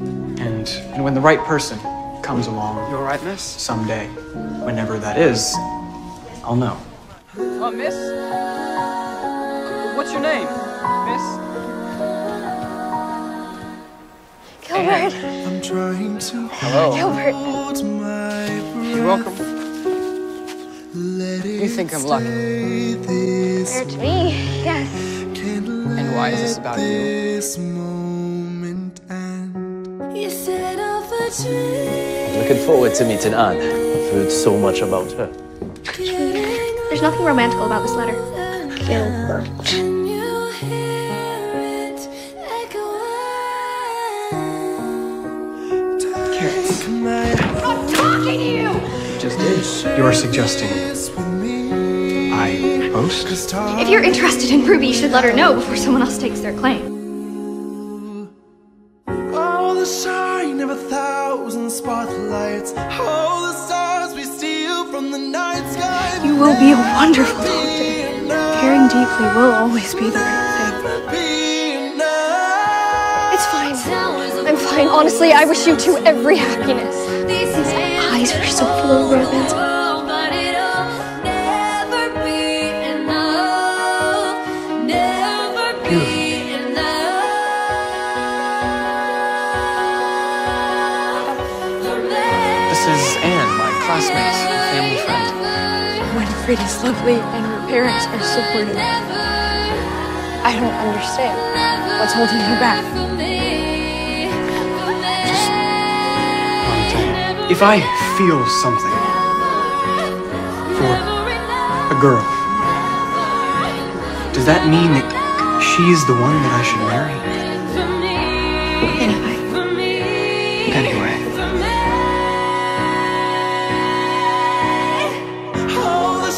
And when the right person comes along... You all right, miss? Someday, whenever that is, I'll know. Miss? What's your name, miss? Gilbert. I'm trying to... Hello. Gilbert. You're welcome. You think I'm lucky? Compared to me, yes. And why is this about you? I'm looking forward to meeting Anne. I've heard so much about her. There's nothing romantic about this letter. Gilbert. Carrots. I'm talking to you! You just did. You were suggesting I boast? If you're interested in Ruby, you should let her know before someone else takes their claim. All the shine of a thousand spotlights, all the stars we steal from the night sky. You will be a wonderful doctor. Caring deeply will always be the right thing. It's fine. I'm fine. Honestly, I wish you two every happiness. Since my eyes were so full of romance. This is Anne, my classmate, family friend. When Fred is lovely and her parents are supportive, I don't understand what's holding her back. Just one thing. If I feel something for a girl, does that mean that she's the one that I should marry? Anyway.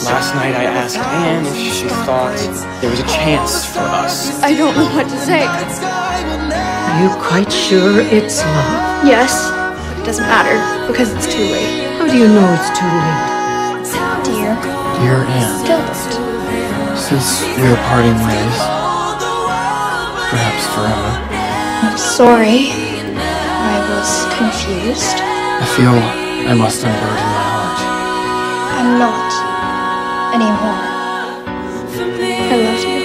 Last night I asked Anne if she thought there was a chance for us. I don't know what to say. Are you quite sure it's love? Yes, but it doesn't matter because it's too late. How do you know it's too late? Dear Anne, since we're parting ways, perhaps forever. I'm sorry. I was confused. I feel I must unburden my heart. I'm not. Anymore. I love you.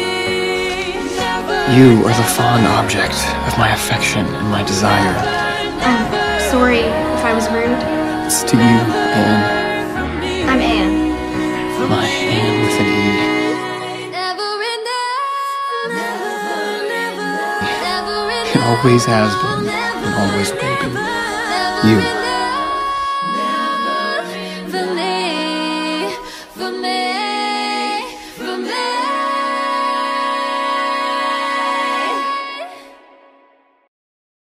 You are the fond object of my affection and my desire. I'm sorry if I was rude. It's to you, Anne. I'm Anne. My Anne with an E. Never. It always has been and always will be. You.